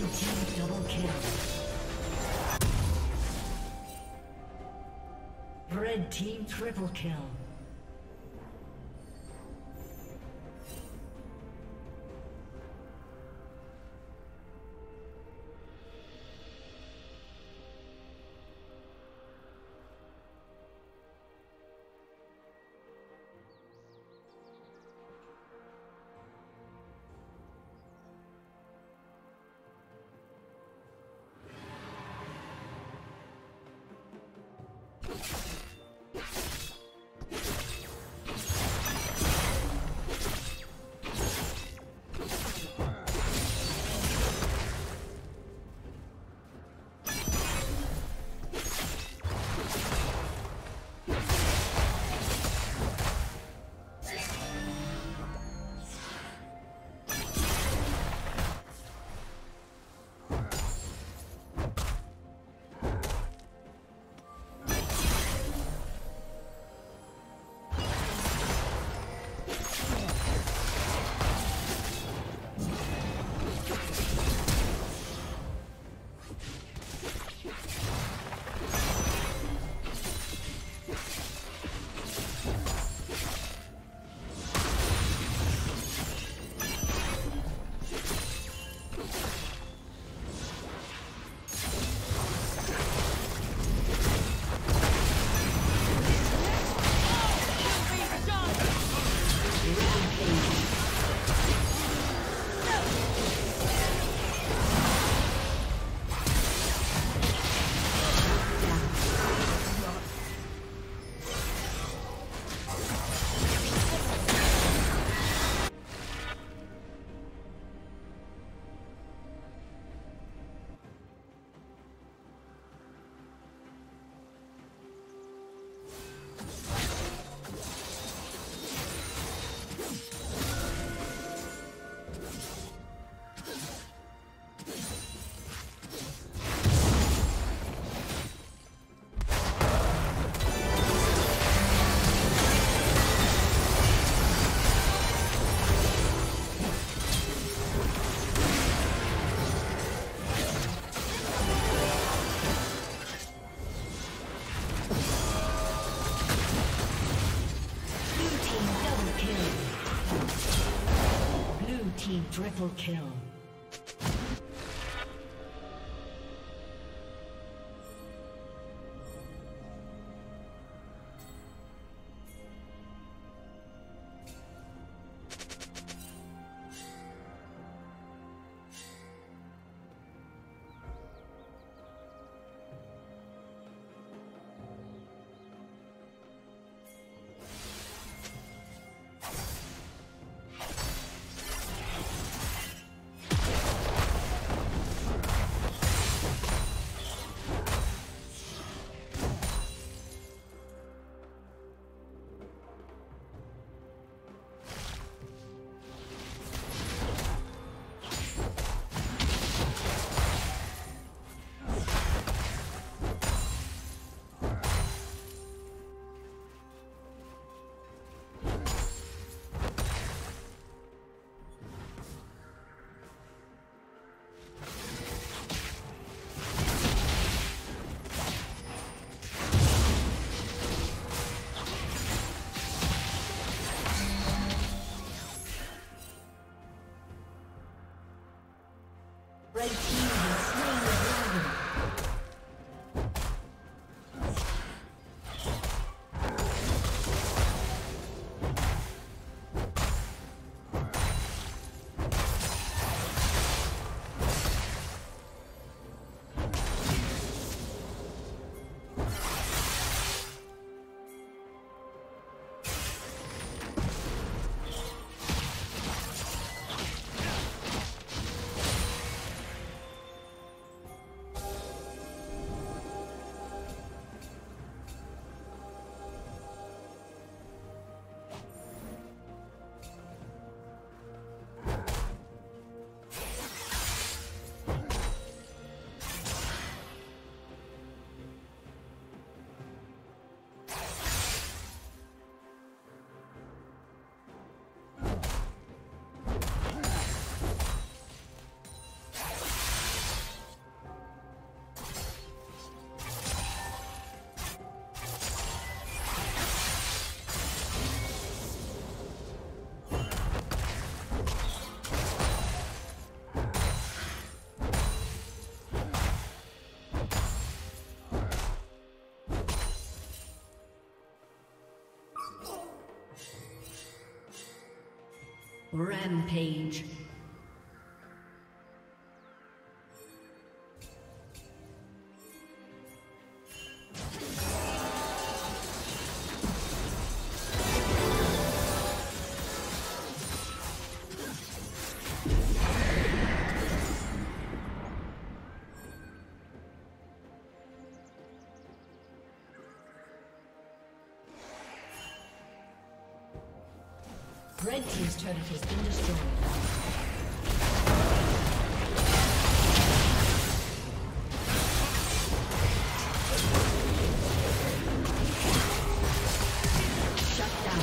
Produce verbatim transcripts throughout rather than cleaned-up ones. Red team double kill. Red team triple kill. Triple kill. Red team has slain the dragon. Rampage. Red team's turret has been destroyed. Shut down.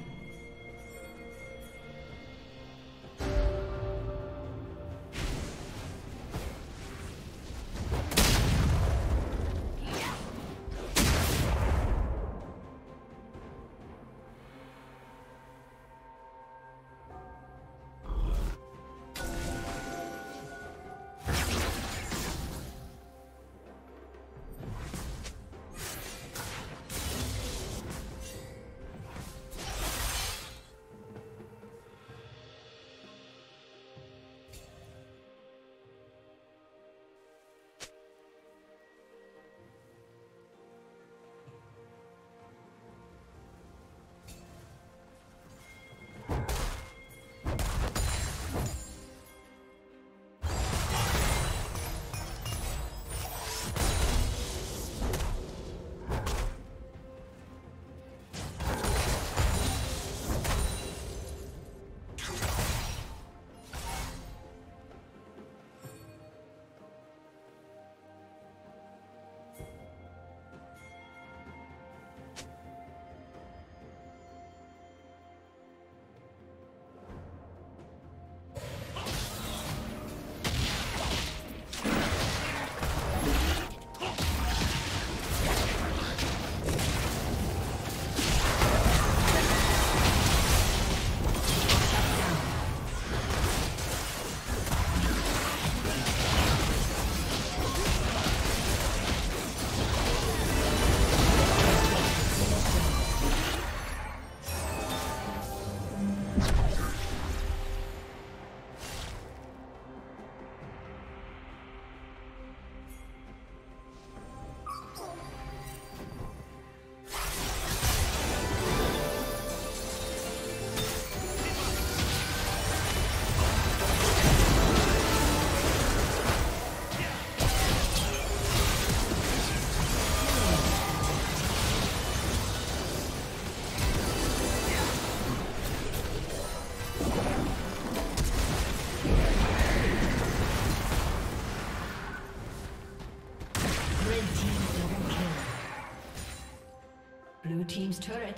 Blue team's turret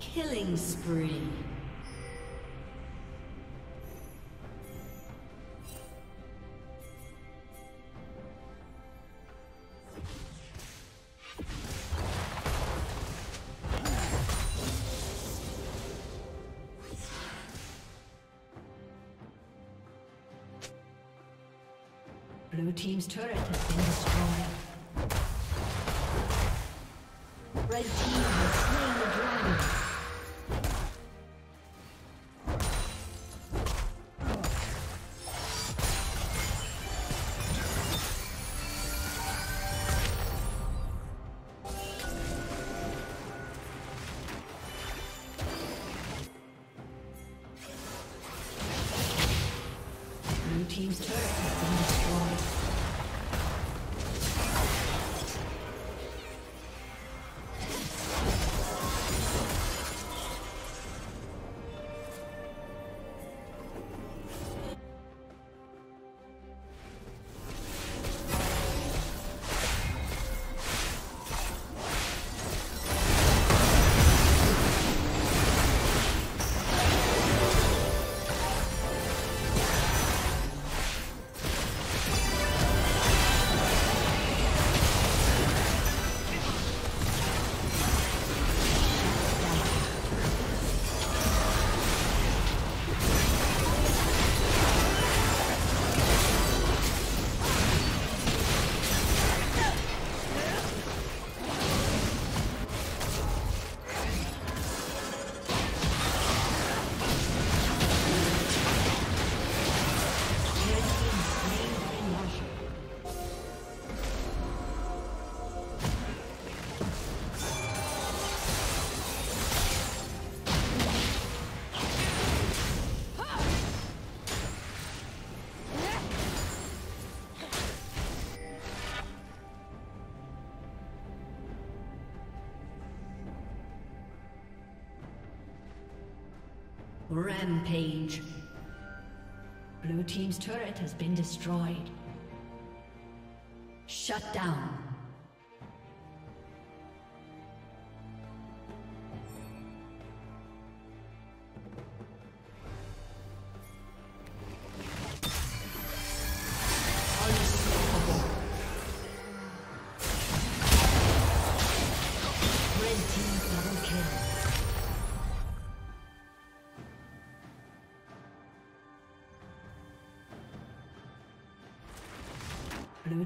Killing spree. Blue team's turret has been destroyed. Red team has slain the dragon. Team's turret has been destroyed. Rampage. Blue team's turret has been destroyed. Shut down. Blue